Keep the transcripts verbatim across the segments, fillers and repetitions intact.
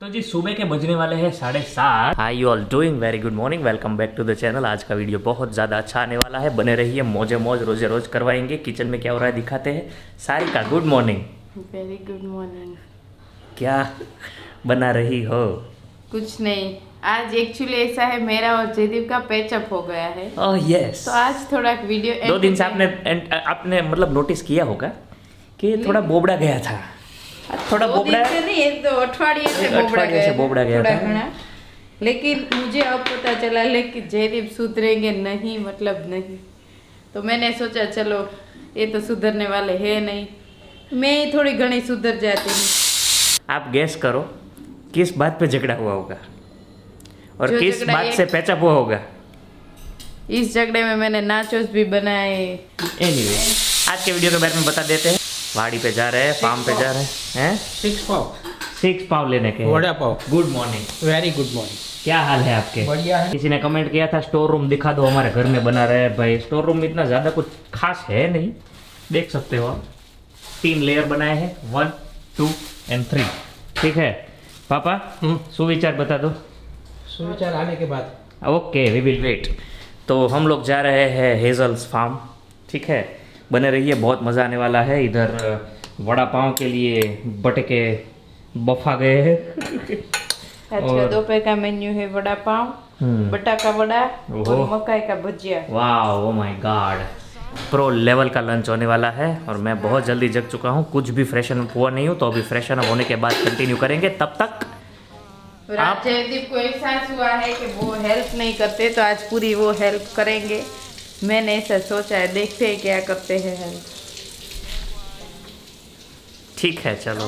तो जी सुबह के बजने वाले हैं साढ़े सात। Hi you all doing? Very good morning, welcome back to the channel. आज का वीडियो बहुत ज़्यादा अच्छा आने वाला है, बने रहिए, मौजे मौज रोजे रोज करवाएंगे। किचन में क्या हो रहा है दिखाते हैं। Sarika good morning. Very good morning. क्या बना रही हो? कुछ नहीं, आज एक्चुअली ऐसा है मेरा और जयदीप का पैचअप हो गया है। Oh yes. तो आज थोड़ा वीडियो दो दिन से आपने आपने मतलब नोटिस किया होगा कि थोड़ा बोबड़ा गया था, थोड़ा बोबड़ा से नहीं, ये तो अठवाडिये से बोबड़ा गया, बोबड़ा गया था। लेकिन मुझे अब पता चला लेकिन जयदीप सुधरेंगे नहीं, मतलब नहीं। तो मैंने सोचा चलो ये तो सुधरने वाले है नहीं, मैं थोड़ी घनी सुधर जाती हूँ। आप गैस करो किस बात पे झगड़ा हुआ होगा और किस बात से पैचअप हुआ होगा। इस झगड़े में मैंने नाचोस भी बनाए। एनीवे आज के वीडियो के बारे में बता देते हैं। वाड़ी पे जा रहे हैं, फार्म पे जा रहे हैं, सिक्स पाव सिक्स पाव लेने के, vada pav. Good morning. Very good morning. क्या हाल है आपके? बढ़िया है। किसी ने कमेंट किया था स्टोर रूम दिखा दो, हमारे घर में बना रहे हैं। भाई स्टोर रूम इतना ज्यादा कुछ खास है नहीं, देख सकते हो आप। तीन लेयर बनाए हैं, वन टू एंड थ्री। ठीक है पापा, सुविचार बता दो। सुविचार आने के बाद ओके वी विल वेट। तो हम लोग जा रहे हैं हेजल्स फार्म। ठीक है, बने रहिए, बहुत मज़ा आने वाला है। इधर वड़ा पाव के लिए बटके बफा गए हैं। अच्छा, दोपहर का मेन्यू है वड़ा पाव, बटाका वड़ा और मकाई का भजिया। वाह, oh my God, pro level का लंच होने वाला है। और मैं बहुत जल्दी जग चुका हूँ, कुछ भी फ्रेशन अप हुआ नहीं हूँ, तो अभी फ्रेशन अप होने के बाद कंटिन्यू करेंगे। तब तक आप जयदीप को एहसास हुआ है कि वो हेल्प नहीं करते, तो आज पूरी वो हेल्प करेंगे। मैंने ऐसा सोचा है, देखते हैं क्या करते हैं हम। ठीक है चलो।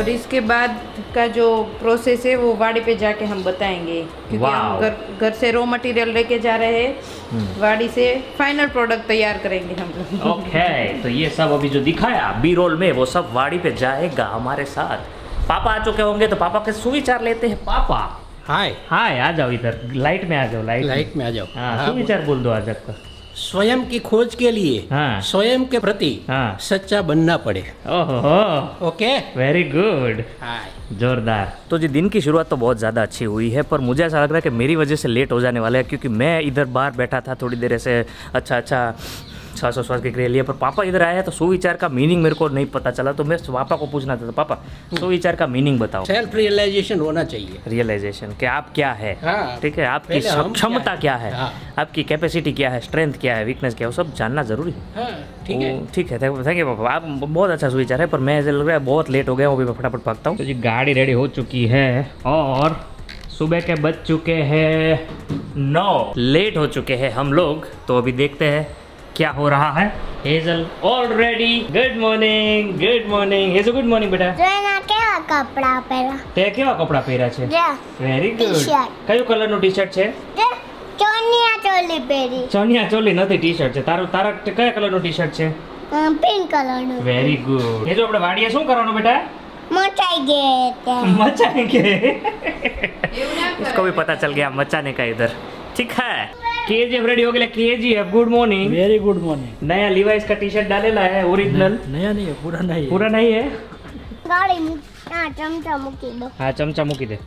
और इसके बाद का जो प्रोसेस है वो वाड़ी पे जाके हम बताएंगे, क्योंकि हम घर घर से रॉ मटेरियल लेके जा रहे हैं, वाड़ी से फाइनल प्रोडक्ट तैयार करेंगे हम लोग। ओके, तो ये सब अभी जो दिखाया बी रोल में वो सब वाड़ी पे जाएगा हमारे साथ। पापा आ चुके होंगे तो पापा के सुविचार लेते हैं। पापा हाय हाय, आ जाओ इधर, लाइट में आ जाओ, लाइट लाइट में आ जाओ। हाँ, सुविचार बोल दो। आज आपका स्वयं की खोज के लिए, हाँ, स्वयं के प्रति, हाँ, सच्चा बनना पड़े। ओहो, ओके, वेरी गुड, जोरदार। तो जी दिन की शुरुआत तो बहुत ज़्यादा अच्छी हुई है, पर मुझे ऐसा लग रहा है कि मेरी वजह से लेट हो जाने वाला है, क्योंकि मैं इधर बाहर बैठा था थोड़ी देर से। अच्छा अच्छा श्वास श्वास की क्रिया लिए, पर पापा इधर आया तो सुविचार का मीनिंग मेरे को नहीं पता चला, तो मैं पापा को पूछना था, तो पापा सुविचार का मीनिंग बताओ। सेल्फ रियलाइजेशन होना चाहिए, रियलाइजेशन कि आप क्या है। हाँ, ठीक है, आपकी क्षमता क्या है, हाँ, आपकी कैपेसिटी क्या है, स्ट्रेंथ क्या है, वीकनेस क्या है, सब जानना जरूरी है। ठीक है, ठीक है, थैंक यू पापा, आप बहुत अच्छा सुविचार है, पर मैं ऐसा लग रहा है बहुत लेट हो गया, वो भी फटाफट भागता हूँ। तो जी गाड़ी रेडी हो चुकी है और सुबह के बज चुके हैं नौ, लेट हो चुके हैं हम लोग। तो अभी देखते हैं क्या हो रहा है। Hazel already good morning, good morning Hazel, good morning बेटा। કેવા કપડા પહેરા તે કેવા કપડા પહેરા છે? Very good. કયો કલરનો ટી-શર્ટ છે? ચોનિયા ચોલી પહેરી। ચોનિયા ચોલી નથી, ટી-શર્ટ છે। તારું તારક કયા કલરનો ટી-શર્ટ છે? પિંક કલરનો। Very good. હેજલ આપણે વાડીએ શું કરવાનું બેટા? મચાઈ ગયા, મચાઈ ગયા। इसको भी पता चल गया मचाने का इधर। ठीक है, केजीएफ रेडी हो गया। KGF good morning. Very good morning. नया लिवाइस का टी शर्ट डालेला है, ओरिजिनल, नया नहीं है, पुराना है, पुराना ही है। गाड़ी में हां चमचा મૂકી દો। हां चमचा મૂકી દે।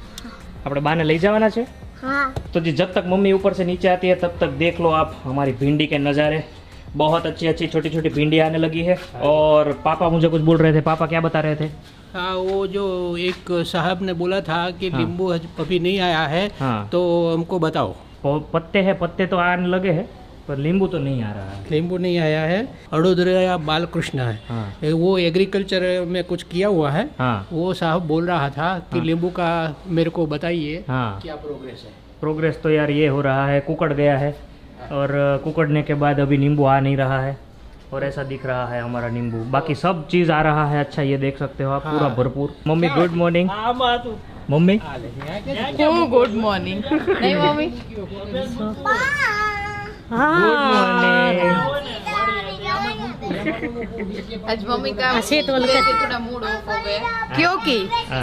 આપણે બાને લઈ જવાના છે। हां, तो जी जब तक मम्मी ऊपर से नीचे आती है तब तक देख लो आप हमारी भिंडी के नज़ारे। बहुत अच्छी अच्छी छोटी छोटी भिंडी आने लगी है। और पापा मुझे कुछ बोल रहे थे, पापा क्या बता रहे थे? हाँ, वो जो एक साहब ने बोला था कि नींबू अभी नहीं आया है, तो हमको बताओ। पत्ते हैं, पत्ते तो आने लगे हैं, पर नींबू तो नहीं आ रहा है, नींबू नहीं आया है। अड़ोदरा बालकृष्ण है, हाँ। वो एग्रीकल्चर में कुछ किया हुआ है, हाँ। वो साहब बोल रहा था कि हाँ। नींबू का मेरे को बताइए, हाँ। क्या प्रोग्रेस है? प्रोग्रेस तो यार ये हो रहा है, कुकड़ गया है, हाँ। और कुकड़ने के बाद अभी नींबू आ नहीं रहा है और ऐसा दिख रहा है हमारा नींबू, बाकी सब चीज आ रहा है। अच्छा ये देख सकते हो आप, हाँ। पूरा भरपूर। Mummy good morning. Mummy good morning. नहीं मम्मी आज मम्मी का अच्छे तो थोड़ा मूड ऑफ हो गया क्योंकि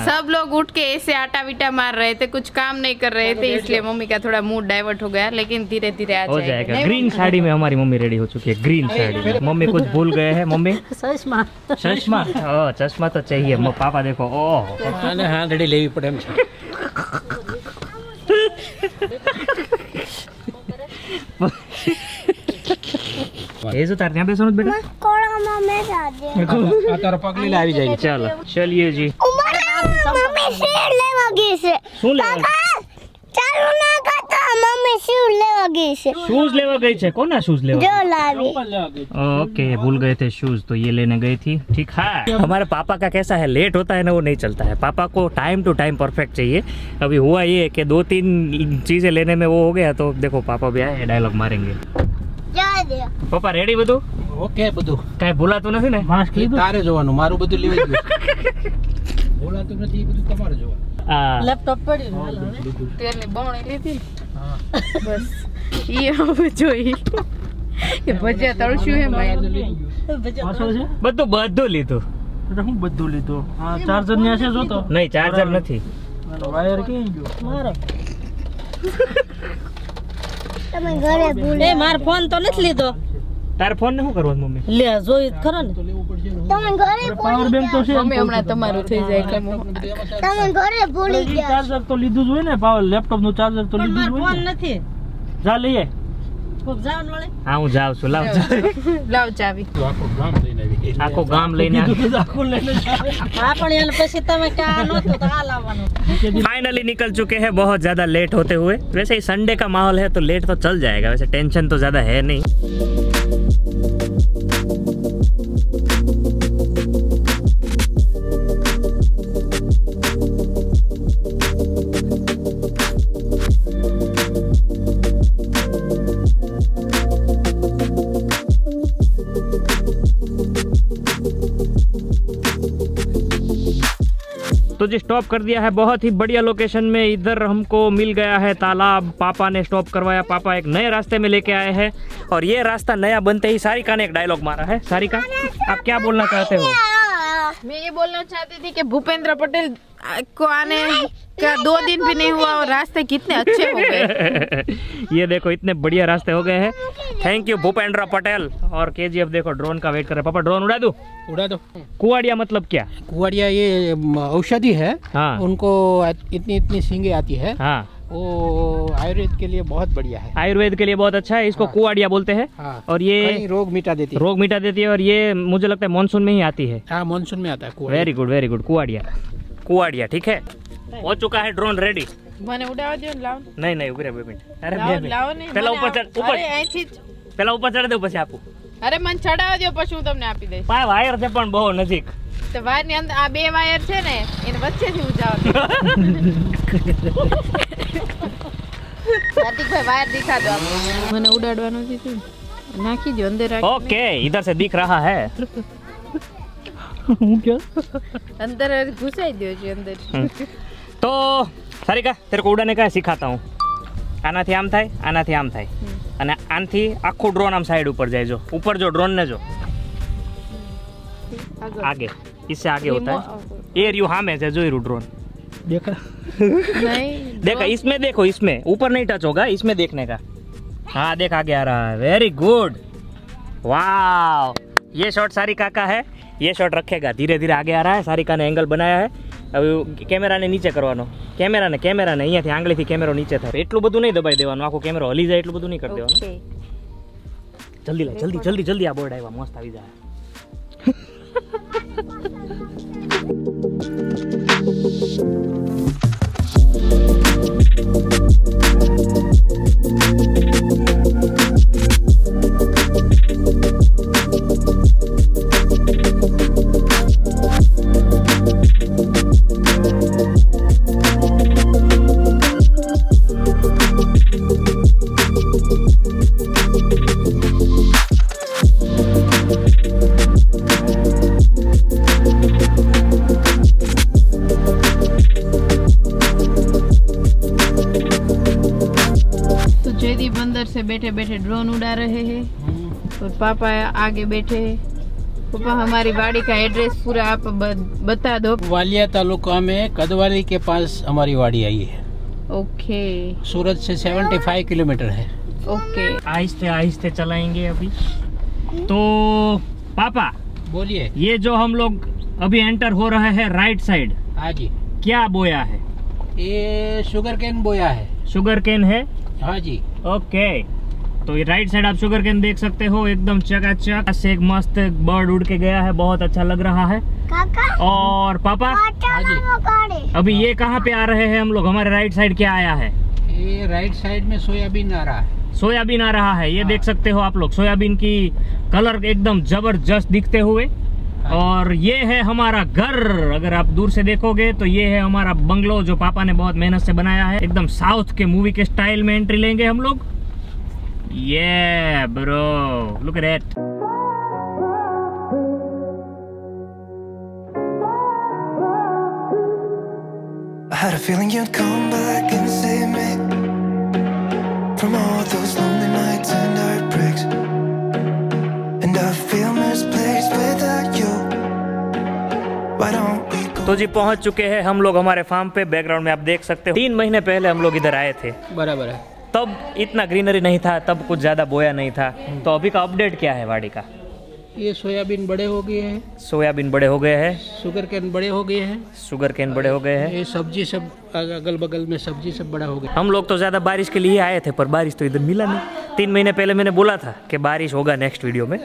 सब लोग उठ के ऐसे आटा विटा मार रहे थे, कुछ काम नहीं कर रहे थे, इसलिए मम्मी का थोड़ा मूड डाइवर्ट हो गया, लेकिन धीरे धीरे आ जाएगा। ग्रीन साड़ी में हमारी मम्मी रेडी हो चुकी है, ग्रीन साड़ी। मम्मी कुछ भूल गए हैं? मम्मी चश्मा, चश्मा चश्मा तो चाहिए। पापा देखो, ओह हाँ रेडी लेवी पड़े। चलिए जी ओके, भूल गए थे शूज तो ये लेने गई थी। ठीक है, हमारे पापा का कैसा है, लेट होता है ना वो नहीं चलता है। पापा को टाइम टू टाइम परफेक्ट चाहिए। अभी हुआ ये कि दो तीन चीजें लेने में वो हो गया, तो देखो पापा भी आए डायलॉग मारेंगे। પપ્પા રેડી બધું ઓકે બધું કાઈ ભૂલાતું નથી ને? માસ્ક લીધું તારે જોવાનું, મારું બધું લેવાઈ ગયું, ભૂલાતું નથી એ બધું તમારે જોવાનું। આ લેપટોપ પડ્યું હાલ હવે તેલની બોણી લીધી, હા બસ ઈ હવે જોઈ કે ભજીયા તળશું હે માય ભજીયા બધું બધું લીધું તો હું બધું લીધું। આ ચાર્જર ન્યા છે જો તો નહીં, ચાર્જર નથી, વાયર ક્યાં ગયો મારો? તમે ઘરે ભૂલે માર ફોન તો નથી લીધો। તાર ફોન ને શું કરવાનું મમ્મી? લે જોઈ ખરો ને તો લેવું પડશે ને। તમે ઘરે પાવર બેંક તો છે મમ્મી, હમણાં તમારું થઈ જાય એટલે તમે ઘરે ભૂલી ગયા। ચાર્જર તો લીધું જ હોય ને, પાવર લેપટોપ નું ચાર્જર તો લીધું જ હોય ને। ફોન નથી, જા લઈએ કોક જાવન વાળે। હા હું જાવ છું, લાવ લાવ ચાવી। તો આખો ગામ લઈને આવી, આખો ગામ લઈને આવી, આખો લઈને આવી। હા પણ એને પછી તમે ક્યાં નહોતો તો આ લાવવાનું। फाइनली निकल चुके हैं बहुत ज्यादा लेट होते हुए। वैसे ही संडे का माहौल है तो लेट तो चल जाएगा, वैसे टेंशन तो ज्यादा है नहीं। तो जी स्टॉप कर दिया है बहुत ही बढ़िया लोकेशन में। इधर हमको मिल गया है तालाब, पापा ने स्टॉप करवाया। पापा एक नए रास्ते में लेके आए हैं और ये रास्ता नया बनते ही सारिका ने एक डायलॉग मारा है। सारिका आप क्या बोलना चाहते हो? मैं ये बोलना चाहती थी कि भूपेंद्र पटेल को आने का दो दिन भी नहीं हुआ और रास्ते कितने अच्छे हो गए। ये देखो इतने बढ़िया रास्ते हो गए हैं। Thank you Bhupendra Patel. और केजीएफ देखो ड्रोन का वेट कर रहे। पापा ड्रोन उड़ा दो, उड़ा दो। कुआड़िया मतलब क्या? कुआड़िया ये औषधि है, हाँ। उनको इतनी इतनी सींगे आती है, हाँ। वो आयुर्वेद के लिए बहुत बढ़िया है, आयुर्वेद के लिए बहुत अच्छा है। इसको हाँ। कुआड़िया बोलते हैं, हाँ। और ये रोग मिटा देती है, रोग मिटा देती है। और ये मुझे लगता है मानसून में ही आती है, हाँ मानसून में आता है। वेरी गुड वेरी गुड, कुआड़िया कुआड़िया। ठीक है, हो चुका है ड्रोन रेडी। મને ઉડાવા દે ને લાવ નહીં નહીં ઉભરે બે મિનિટ। અરે બે મિનિટ પહેલા ઉપર ચડ, ઉપર અરે અહીંથી પહેલા ઉપર ચડ દે પછી આપું। અરે મને ચડાવા દો પછી હું તમને આપી દઈશ। ભાઈ વાયર છે પણ બહુ નજીક, તો વાયર ની અંદર આ બે વાયર છે ને એને વચ્ચેથી ઉડાવો। સાતિક ભાઈ વાયર દિખા દો આપ। મને ઉડાડવાનું છે તું નાખી દો અંદર રાખી। ઓકે इधर से दिख रहा है। હું કે અંદર ઘુસાઈ દો છે અંદર। તો सारिका तेरे को उड़ाने का सिखाता हूँ। आना थी आम थाय, आना थी आम थाय, अने आन थी आखो ड्रोन आम साइड ऊपर जाए। जो ऊपर जो ड्रोन ने जो आगे, इससे आगे होता है। एयर यू हाम है जो रू ड्रोन देखा नहीं देखा, इसमें देखो, इसमें ऊपर नहीं टच होगा, इसमें देखने का। हाँ देख आगे आ रहा है। वेरी गुड, वाह। ये शॉट सारिका का है, ये शॉट रखेगा। धीरे धीरे आगे आ रहा है, सारिका ने एंगल बनाया है। હવે કેમેરાને નીચે કરવાનો, કેમેરાને કેમેરાને અહીંયાથી આંગળીથી કેમેરો નીચે થાય એટલું બધું નહીં દબાઈ દેવાનું, આખો કેમેરો હલી જાય એટલું બધું નહીં કરી દેવાનું। જલ્દી લાવ, જલ્દી જલ્દી જલ્દી આ બોર્ડ આવ્યા, મસ્ત આવી જાય। अंदर से बैठे बैठे ड्रोन उड़ा रहे हैं और पापा आगे बैठे हैं। पापा हमारी वाड़ी का एड्रेस पूरा आप बता दो। वालिया तालुका में कदवाली के पास हमारी वाड़ी आई है। ओके। सूरत से पचहत्तर किलोमीटर है। ओके। आहिस्ते आहिस्ते चलाएंगे अभी। तो पापा बोलिए, ये जो हम लोग अभी एंटर हो रहे हैं राइट साइड, हाँ जी, क्या बोया है? ये शुगर केन बोया है। शुगर केन है, हाँ जी। ओके, तो ये राइट साइड आप शुगर केन देख सकते हो, एकदम चकाचक से एक मस्त बर्ड उड़ के गया है, बहुत अच्छा लग रहा है। काका और पापा, हाँ जी। अभी ये कहाँ पे आ रहे हैं हम लोग? हमारे राइट साइड क्या आया है? ये राइट साइड में सोयाबीन आ रहा है। सोयाबीन आ रहा है, ये हाँ। देख सकते हो आप लोग सोयाबीन की कलर एकदम जबरदस्त दिखते हुए। और ये है हमारा घर, अगर आप दूर से देखोगे तो ये है हमारा बंगलो जो पापा ने बहुत मेहनत से बनाया है। एकदम साउथ के मूवी के स्टाइल में एंट्री लेंगे हम लोग। ये bro, look at that. I had a feeling you'd come back and save me from all those lonely nights and heartbreaks, and I feel misplaced without you. Why don't we? तो जी पहुंच चुके हैं हम लोग हमारे फार्म पे। Background में आप देख सकते हो, तीन महीने पहले हम लोग इधर आए थे, बराबर है। तब इतना ग्रीनरी नहीं था, तब कुछ ज़्यादा बोया नहीं था। तो अभी का अपडेट क्या है वाड़ी का? ये सोयाबीन बड़े हो गए हैं। सोयाबीन बड़े हो गए हैं। शुगर केन बड़े हो गए हैं। शुगर केन बड़े हो गए हैं। ये सब्जी सब अगल बगल में सब्जी सब बड़ा हो गया। हम लोग तो ज़्यादा बारिश के लिए आए थे, पर बारिश तो इधर मिला नहीं। तीन महीने पहले मैंने बोला था कि बारिश होगा नेक्स्ट वीडियो में,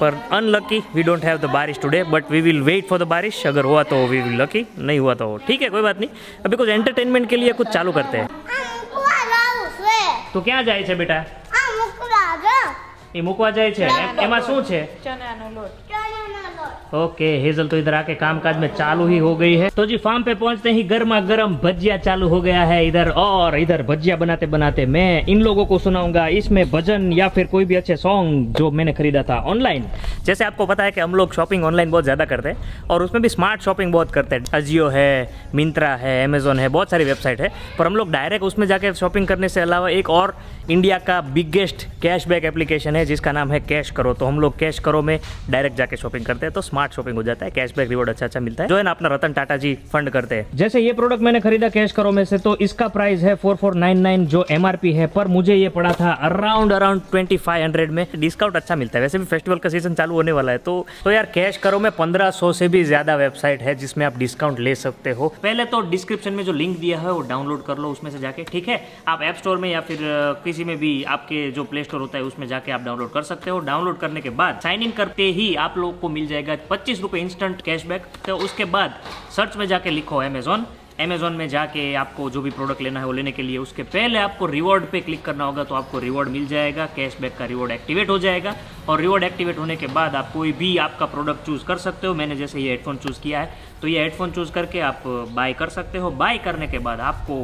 पर unlucky we don't have the barish today, but we will wait for the barish. अगर हुआ तो वी विल लकी, नहीं हुआ तो ठीक है, कोई बात नहीं। अभी कुछ एंटरटेनमेंट के लिए कुछ चालू करते हैं। तो क्या जाए छे बेटा? आ मुकवा जा। ये मुकवा जाए छे ने एमा શું છે? ચણાનો લોટ। ચણાનો લોટ। ઓકે, હેઝલ તો इधर आके कामकाज में चालू ही हो गई है। तो जी फार्म पे पहुंचते ही गर्मा गर्म भजिया चालू हो गया है इधर। और इधर भजिया बनाते बनाते मैं इन लोगों को सुनाऊंगा इसमें भजन या फिर कोई भी अच्छे सॉन्ग जो मैंने खरीदा था ऑनलाइन। जैसे आपको पता है कि हम लोग शॉपिंग ऑनलाइन बहुत ज़्यादा करते हैं, और उसमें भी स्मार्ट शॉपिंग बहुत करते हैं। अजियो है, मिंत्रा है, अमेज़ॉन है, बहुत सारी वेबसाइट है, पर हम लोग डायरेक्ट उसमें जाकर शॉपिंग करने से अलावा एक और इंडिया का बिगेस्ट कैशबैक एप्लीकेशन है जिसका नाम है कैशकरो। तो हम लोग कैशकरो में डायरेक्ट जाके शॉपिंग करते हैं, तो स्मार्ट शॉपिंग हो जाता है, कैशबैक रिवॉर्ड अच्छा अच्छा मिलता है, जो है ना अपना रतन टाटा जी फंड करते हैं। जैसे ये प्रोडक्ट मैंने खरीदा कैशकरो में से, तो इसका प्राइस है फोर फोर नाइन नाइन, जो एमआरपी है, पर मुझे ये पड़ा था around around twenty five hundred में। डिस्काउंट अच्छा मिलता है, वैसे भी फेस्टिवल का सीजन चालू होने वाला है। तो तो यार कैशकरो में पंद्रह सौ से भी ज्यादा वेबसाइट है जिसमें आप डिस्काउंट ले सकते हो। पहले तो डिस्क्रिप्शन में जो लिंक दिया है वो डाउनलोड कर लो उसमें से जाके, ठीक है। आप ऐप स्टोर में या फिर किसी में भी आपके जो प्ले स्टोर होता है उसमें जाके आप डाउनलोड कर सकते हो। डाउनलोड करने के बाद साइन इन करते ही आप लोग को मिल जाएगा पच्चीस रुपए इंस्टेंट कैशबैक। तो उसके बाद सर्च में जाके लिखो अमेजॉन। अमेजॉन में जाके आपको जो भी प्रोडक्ट लेना है वो लेने के लिए उसके पहले आपको रिवॉर्ड पे क्लिक करना होगा, तो आपको रिवॉर्ड मिल जाएगा, कैशबैक का रिवॉर्ड एक्टिवेट हो जाएगा। और रिवॉर्ड एक्टिवेट होने के बाद आप कोई भी आपका प्रोडक्ट चूज़ कर सकते हो। मैंने जैसे ये हेडफोन चूज़ किया है, तो ये हेडफोन चूज़ करके आप बाय कर सकते हो। बाय करने के बाद आपको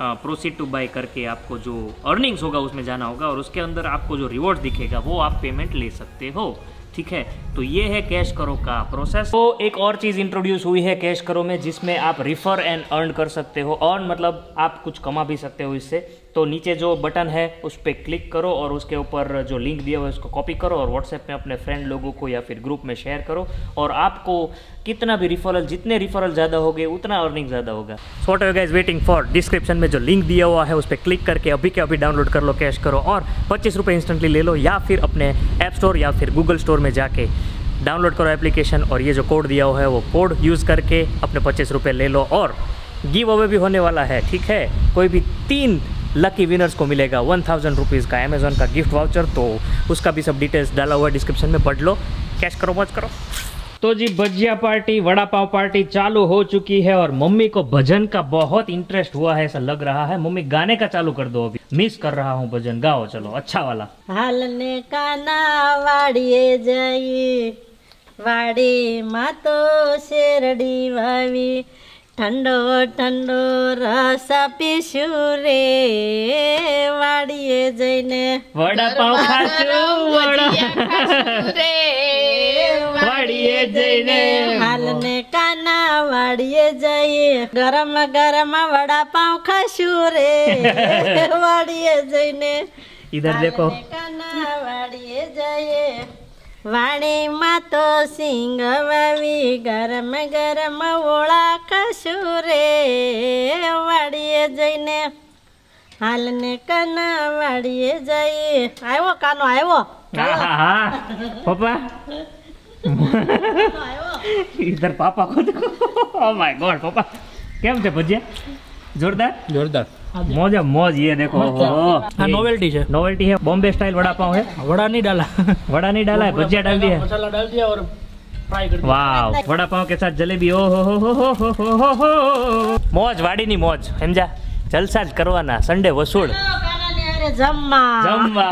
प्रोसीड टू बाय करके आपको जो अर्निंग्स होगा उसमें जाना होगा, और उसके अंदर आपको जो रिवॉर्ड दिखेगा वो आप पेमेंट ले सकते हो, ठीक है। तो ये है कैशकरो का प्रोसेस। तो एक और चीज़ इंट्रोड्यूस हुई है कैशकरो में जिसमें आप रिफर एंड अर्न कर सकते हो, और मतलब आप कुछ कमा भी सकते हो इससे। तो नीचे जो बटन है उस पर क्लिक करो और उसके ऊपर जो लिंक दिया हुआ है उसको कॉपी करो और व्हाट्सएप में अपने फ्रेंड लोगों को या फिर ग्रुप में शेयर करो। और आपको कितना भी रिफरल, जितने रिफरल ज़्यादा होंगे उतना अर्निंग ज़्यादा होगा। So what are you guys waiting for? Description में जो लिंक दिया हुआ है उस पर क्लिक करके अभी के अभी डाउनलोड कर लो कैश करो, और पच्चीस रुपये इंस्टेंटली ले लो, या फिर अपने ऐप स्टोर या फिर गूगल स्टोर में जाके डाउनलोड करो एप्लीकेशन, और ये जो कोड दिया हुआ है वो कोड यूज़ करके अपने पच्चीस रुपये ले लो। और गिव अवे भी होने वाला है, ठीक है। कोई भी तीन लकी विनर्स को मिलेगा वन थाउजेंड रुपीज़ का अमेज़ॉन का गिफ्ट वाउचर। तो उसका भी सब डिटेल्स डाला हुआ है डिस्क्रिप्शन में, पढ़ लो। कैश करो मौज करो। तो जी भजिया पार्टी, वड़ा पाव पार्टी चालू हो चुकी है, और मम्मी को भजन का बहुत इंटरेस्ट हुआ है ऐसा लग रहा है। मम्मी गाने का चालू कर दो, अभी मिस कर रहा हूँ भजन, गाओ चलो अच्छा वाला। हालने का नावाड़िए जाई, वाड़ी मातो शेरडी भावी, ठंडो ठंडो रस पीशू रे, वाड़िए जईने वड़ा पाव खाचू वड़ा रे, वाड़िए जईने हालने काना वाड़िए जाइए, गरम गरम वड़ा पाव खाशू रे, वाड़िए जईने इधर देखो वाणी मा तो सिंग वावी गरम गरम ओला कसूरे वाड़िए जईने हालने कना वाड़िए जाए आयो कानो आयो पापा इधर पापा को देखो ओ माय गॉड पापा केम छे भजिया जोरदार जोरदार मौजा मौज। ये देखो हाँ नोवेल्टी है नोवेल्टी है बॉम्बे स्टाइल वड़ा पाव है। वड़ा नहीं डाला वड़ा नहीं डाला है भजिया डाल दिया मसाला डाल दिया और फ्राई कर दिया। वाह वड़ा पाव के साथ जलेबी ओ हो हो हो हो हो मौज वाड़ी नी मौज समझा जलसा ज करवाना संडे वसूल जम्मा जम्मा।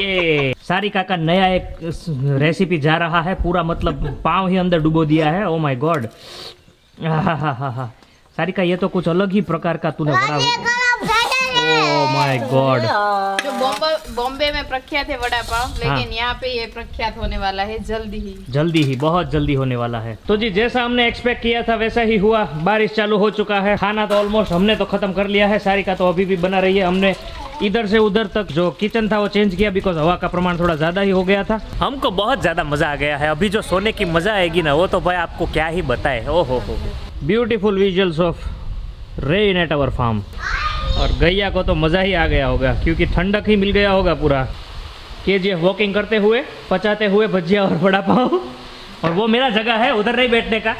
ये सारी काका नया एक रेसिपी जा रहा है पूरा मतलब पाव ही अंदर डुबो दिया है। ओ माय गॉड सारी का ये तो कुछ अलग ही प्रकार का तूने बना। Oh my God. जो बॉम्बे में प्रख्यात है वड़ा पाव लेकिन हाँ। यहाँ पे ये प्रख्यात होने वाला है जल्दी ही जल्दी ही बहुत जल्दी होने वाला है। तो जी जैसा हमने एक्सपेक्ट किया था वैसा ही हुआ। बारिश चालू हो चुका है। खाना तो ऑलमोस्ट हमने तो खत्म कर लिया है। सारिका तो अभी भी बना रही है। हमने इधर से उधर तक जो किचन था वो चेंज किया बिकॉज हवा का प्रमाण थोड़ा ज्यादा ही हो गया था। हमको बहुत ज्यादा मजा आ गया है। अभी जो सोने की मजा आएगी ना वो तो भाई आपको क्या ही बताए। ओ हो हो beautiful visuals of rain at our farm. और गैया को तो मज़ा ही आ गया होगा क्योंकि ठंडक ही मिल गया होगा पूरा के जी वॉकिंग करते हुए पचाते हुए भजिया और वड़ा पाव। और वो मेरा जगह है उधर नहीं बैठने का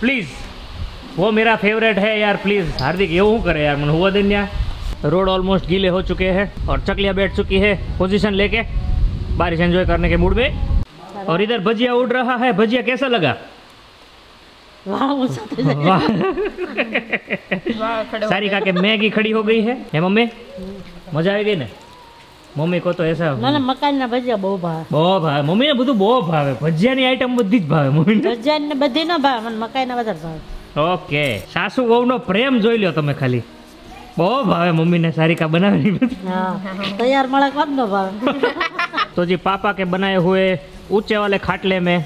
प्लीज़। वो मेरा फेवरेट है यार प्लीज़ हार्दिक ये यूँ करे यार मन हुआ दिन यार। रोड ऑलमोस्ट गीले हो चुके हैं और चकलियाँ बैठ चुकी है पोजीशन लेके बारिश एंजॉय करने के मूड में। और इधर भजिया उड़ रहा है। भजिया कैसा लगा? सारी का के मैगी खड़ी हो गई है। है मम्मी मजा आई गई ना? मम्मी को तो ऐसा ना मकान ना भजिया बहुत भाव बहुत भाव मम्मी ने बधु बहुत भावे भजिया नी आइटम बधी ज भावे मम्मी ने भजिया ने बधी ना भाव मन मकान ना वधर भाव। ओके सासू वहू नो प्रेम જોઈ લ્યો તમે ખાલી बहुत भावे मम्मी ने सारी का बनावेली बधी हां तैयार मळक वाद नो भाव। तो जी पापा के बनाए हुए ऊंचे वाले खाटले में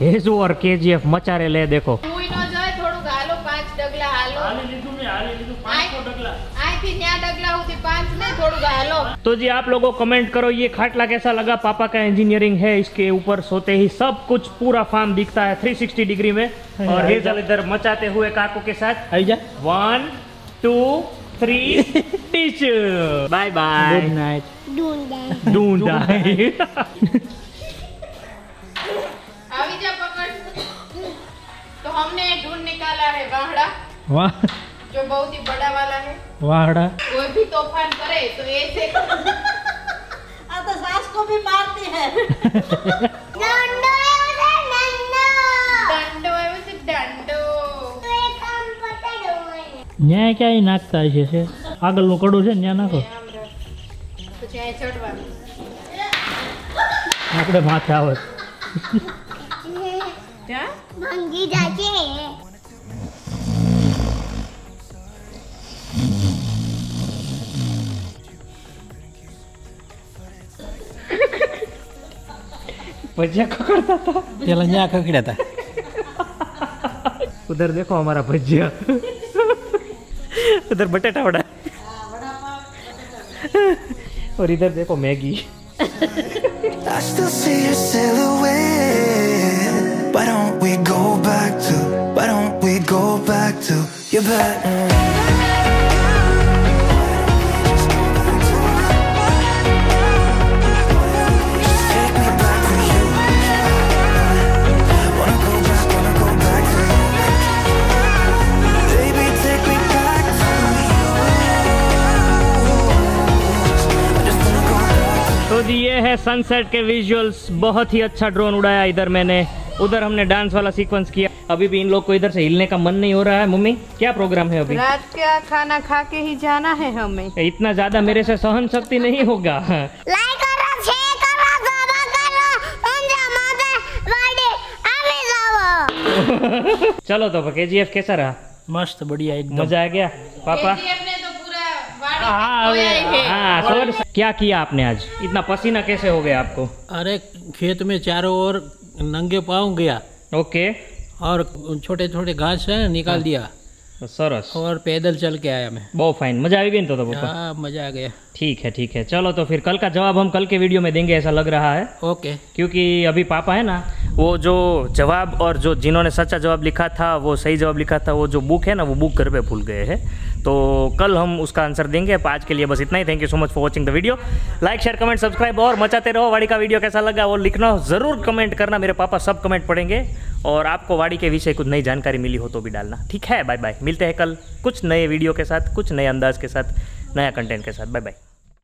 हेजू और केजीएफ मचा रहे ले देखो। कोई न जाए थोड़ो गालो पांच डगला हालो हाली लीधु में हाली लीधु पांच सौ डगला आई थी न्या डगला होती पांच में थोड़ो गालो। तो जी आप लोगों कमेंट करो ये खाटला कैसा लगा। पापा का इंजीनियरिंग है इसके ऊपर सोते ही सब कुछ पूरा फार्म दिखता है तीन सौ साठ डिग्री में। और हेजल इधर मचाते हुए काकू के साथ आई जा वन टू थ्री टिच बाय बाय गुड नाइट डूंडा डूंडा। तो हमने ढूंढ निकाला है वाहड़ा वाह जो बहुत ही बड़ा वाला है वाहड़ा। कोई भी तूफान करे तो ऐसे आ तो सास को भी मारती है डंडो डंडो डंडो न्याय क्या ही नाकता है से आगल नो कड़ो छे न्या नाखो तो चाहे चढ़वानो आपड़े माथे आवे क्या मंगी जाके भजिया खकड़ता था पहले न्या खकड़ा था उधर देखो हमारा भजिया उधर बटाटा वड़ा और इधर देखो Maggi. I still see your silhouette. Why don't we go back to? Why don't we go back to your bed? Just take me back to you. Wanna go back? Wanna go back to you? Baby, take me back to you. तो ये है sunset के visuals. बहुत ही अच्छा drone उड़ाया इधर मैंने उधर हमने डांस वाला सीक्वेंस किया। अभी भी इन लोग को इधर से हिलने का मन नहीं हो रहा है। मम्मी क्या प्रोग्राम है अभी? रात का खाना खा के ही जाना है हमें। इतना ज्यादा मेरे से सहन शक्ति नहीं होगा। लाइक करो शेयर करो कमेंट करो एंजा माते वाडे आवे जाओ। चलो तो केजीएफ कैसा रहा? मस्त बढ़िया एकदम मजा आ गया। पापा हाँ, हाँ, और क्या किया आपने आज? इतना पसीना कैसे हो गया आपको? अरे खेत में चारों ओर नंगे पाँव गया। ओके और छोटे छोटे घास है निकाल हाँ। दिया सरस। और पैदल चल के आया मैं। बहुत फाइन, मजा आ गई तो, तो हाँ, मजा आ गया। ठीक है ठीक है, चलो तो फिर कल का जवाब हम कल के वीडियो में देंगे ऐसा लग रहा है। ओके, क्योंकि अभी पापा है ना वो जो जवाब और जो जिन्होंने सच्चा जवाब लिखा था वो सही जवाब लिखा था वो जो बुक है ना वो बुक घर पे भूल गए हैं, तो कल हम उसका आंसर देंगे। आज के लिए बस इतना ही। Thank you so much for watching the video. Like share comment subscribe और मचाते रहो। वाड़ी का वीडियो कैसा लगा वो लिखना, जरूर कमेंट करना, मेरे पापा सब कमेंट पढ़ेंगे। और आपको वाड़ी के विषय कुछ नई जानकारी मिली हो तो भी डालना। ठीक है, बाय बाय, मिलते हैं कल कुछ नए वीडियो के साथ, कुछ नए अंदाज के साथ, नया कंटेंट के साथ। Bye bye.